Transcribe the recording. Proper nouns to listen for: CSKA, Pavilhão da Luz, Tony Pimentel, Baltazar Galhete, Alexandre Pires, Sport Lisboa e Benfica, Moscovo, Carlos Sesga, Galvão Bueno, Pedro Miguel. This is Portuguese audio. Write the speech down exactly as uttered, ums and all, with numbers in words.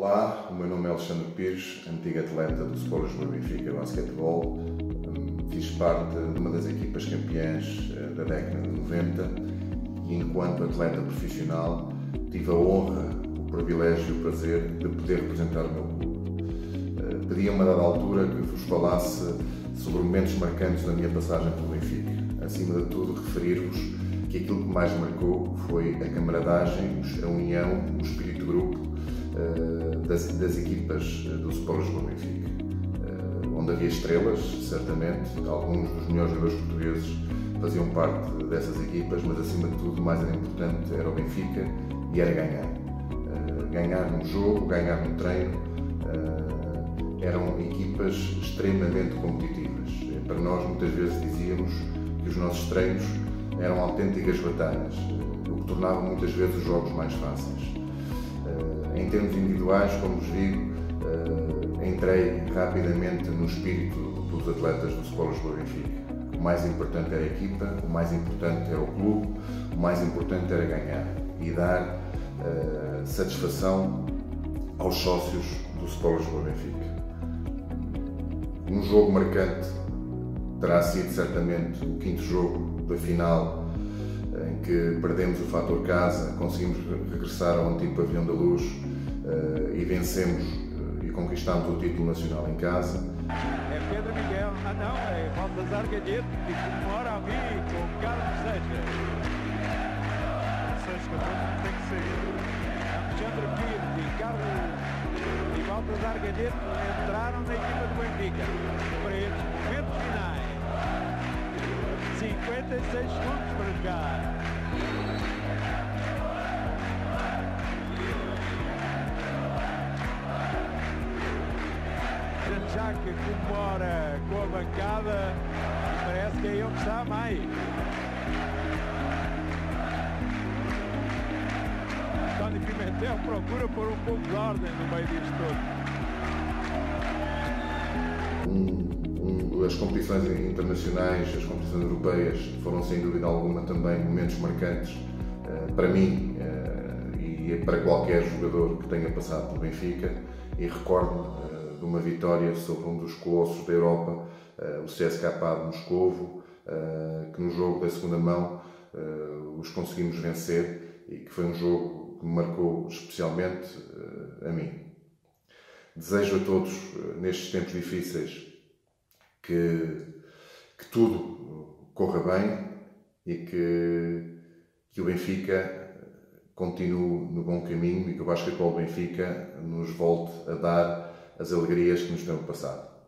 Olá, o meu nome é Alexandre Pires, antigo atleta do Sport Lisboa e Benfica basquetebol. Fiz parte de uma das equipas campeãs da década de noventa e, enquanto atleta profissional, tive a honra, o privilégio e o prazer de poder representar o meu clube. Pedi a uma dada altura que vos falasse sobre momentos marcantes da minha passagem pelo Benfica. Acima de tudo, referir-vos que aquilo que mais marcou foi a camaradagem, a união, o espírito de grupo Das, das equipas do Sport Lisboa e Benfica, onde havia estrelas, certamente. Alguns dos melhores jogadores portugueses faziam parte dessas equipas, mas acima de tudo, o mais importante era o Benfica e era ganhar. Ganhar num jogo, ganhar num treino. Eram equipas extremamente competitivas. Para nós, muitas vezes dizíamos que os nossos treinos eram autênticas batalhas, o que tornava muitas vezes os jogos mais fáceis. Em termos individuais, como vos digo, entrei rapidamente no espírito dos atletas do Sport Lisboa e Benfica. O mais importante era a equipa, o mais importante era o clube, o mais importante era ganhar e dar uh, satisfação aos sócios do Sport Lisboa e Benfica. Um jogo marcante terá sido certamente o quinto jogo da final, em que perdemos o fator casa, conseguimos regressar ao antigo Pavilhão da Luz uh, e vencemos uh, e conquistamos o título nacional em casa. É Pedro Miguel, ah não, é Baltazar Galhete, que comemora a mim com Carlos Sesga. Sesga tem que ser. Alexandre Pires e Carlos e Baltazar Galhete entraram na equipa do Benfica para estes momentos finais. cinquenta e seis segundos para jogar. Já que comemora com a bancada, parece que é ele que está mais. Tony Pimentel procura pôr um pouco de ordem no meio disto todo. As competições internacionais, as competições europeias foram, sem dúvida alguma, também momentos marcantes para mim e para qualquer jogador que tenha passado pelo Benfica, e recordo-me de uma vitória sobre um dos colossos da Europa, o C S K A de Moscovo, que no jogo da segunda mão os conseguimos vencer e que foi um jogo que me marcou especialmente a mim. Desejo a todos, nestes tempos difíceis, Que, que tudo corra bem e que, que o Benfica continue no bom caminho e que o basquetebol Benfica nos volte a dar as alegrias que nos deu no passado.